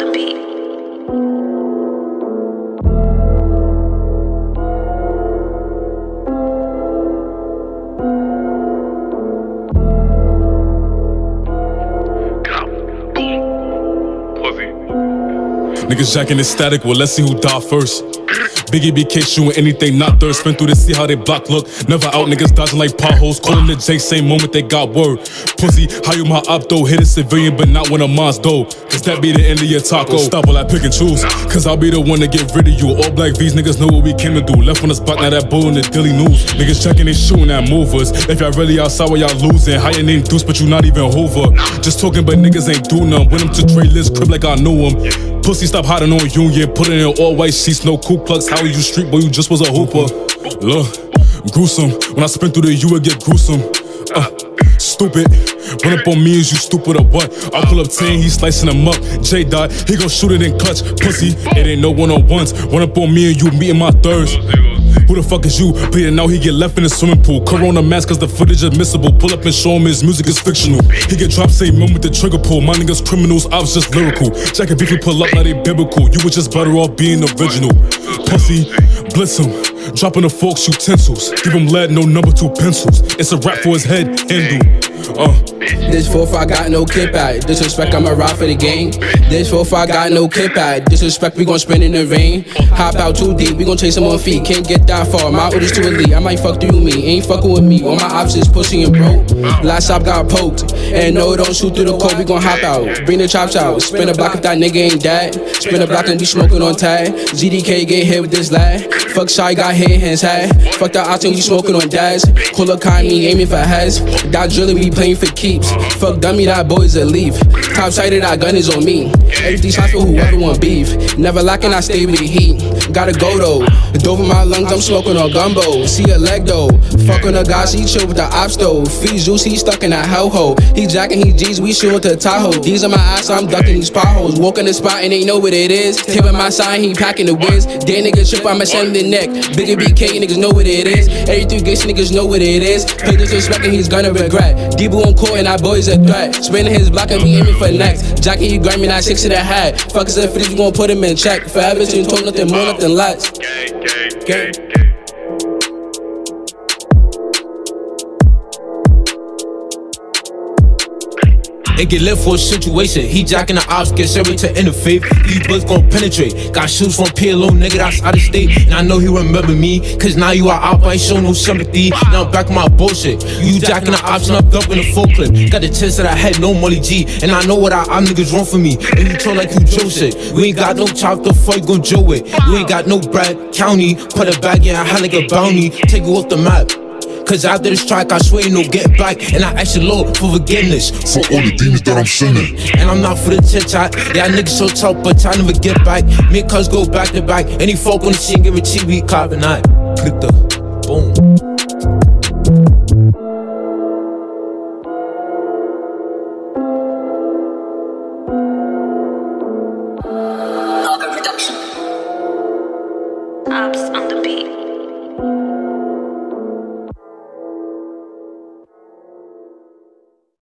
the beat. Niggas jacking the static, well let's see who die first. Biggie be case shooting anything not thirst. Spin through to see how they block look. Never out, niggas dodging like potholes. Calling the J, same moment they got word. Pussy, how you my opto? Hit a civilian, but not when I'm mons though. Cause that be the end of your taco. Stop all that pick and choose, cause I'll be the one to get rid of you. All black V's, niggas know what we came to do. Left on the spot, now that bull in the Dilly News. Niggas checking and shooting at movers. If y'all really outside, where y'all losing? How your name Deuce, but you not even Hoover. Just talking, but niggas ain't do none. Went him to Trey Lizz crib like I knew him. Pussy, stop hiding on Union. Put in all white seats, no Ku Klux. How you street boy, you just was a hooper. Look, gruesome. When I spin through the U, it get gruesome. Stupid. Run up on me, is you stupid or what? I pull up 10, he slicing them up. J Dot, he gon' shoot it in clutch. Pussy, it ain't no one-on-ones. Run up on me and you meeting my thirds. Who the fuck is you? Bleeding out, he get left in the swimming pool. Corona mask, cause the footage admissible. Pull up and show him his music is fictional. He get dropped, same moment the trigger pull. My niggas criminals, I was just lyrical. Jack and Beefy pull up, now they biblical. You was just better off being original. Pussy, blitz him. Dropping the forks, utensils. Give him lead, no number 2 pencils. It's a rap for his head, handle. This 4-5 I got no clip at. Disrespect, I'ma ride for the game. This 4-5 I got no clip at. Disrespect, we gon' spin in the rain. Hop out too deep, we gon' chase him on feet. Can't get that far, my orders too elite. I might fuck through me, ain't fucking with me. All my ops is pussy and broke. Last shop got poked. And no, don't shoot through the cold, we gon' hop out. Bring the chops out, spin a block if that nigga ain't dead. Spin a block and be smoking on tag. GDK get hit with this lad. Fuck Shy, got hit, hands high. Fuck the option, we smoking on dads. Call a Kanye, aiming for heads. That drilling, we playing for keeps. Fuck dummy, that boy's a leaf. Top sighted, that gun is on me. Everything's hot for whoever want beef. Never lacking, I stay with the heat. Gotta go though. Dove in my lungs, I'm smoking on gumbo. See a leg though. Fuck on the guys, he chill with the ops though. Free juice, he stuck in that hellhole. He jacking, he G's, we shoot to Tahoe. These are my ass, I'm ducking these potholes. Walking the spot and they know what it is. Tipping my sign, he packing the whiz. Dead nigga trip, I'ma send the neck. Biggie BK, niggas know what it is. 83 gates, niggas know what it is. Play disrespect and he's gonna regret. Deebo on court and our boy's a threat. Spinning his block and we aiming for next. Jackie, he grind me, not 6 to the hat. Fuckers at 50, we gon' put him in check. Forever since told nothing more, nothing less. Gang. It get lit for a situation. He jacking the ops, get survey to interfaith. These bullets gon' penetrate. Got shoes from PLO, nigga that's out of state. And I know he remember me, cause now you are out, I ain't show no sympathy. Now I'm back with my bullshit. You jacking the ops and I'm dumping the full clip. Got the chance that I had no Molly G. And I know what I am, niggas run for me. And you talk like you Joe shit. We ain't got no chop, the fuck you gon' Joe it. You ain't got no Brad County. Put it back in a hat like a bounty. Take you off the map. Cause after this track, I swear you no get back. And I ask the Lord for forgiveness for all the demons that I'm sinning. And I'm not for the chit-chat. Yeah, niggas so tough, but I never get back. Me and cuz go back to back. Any folk on the scene, guarantee we copping that. Click the boom.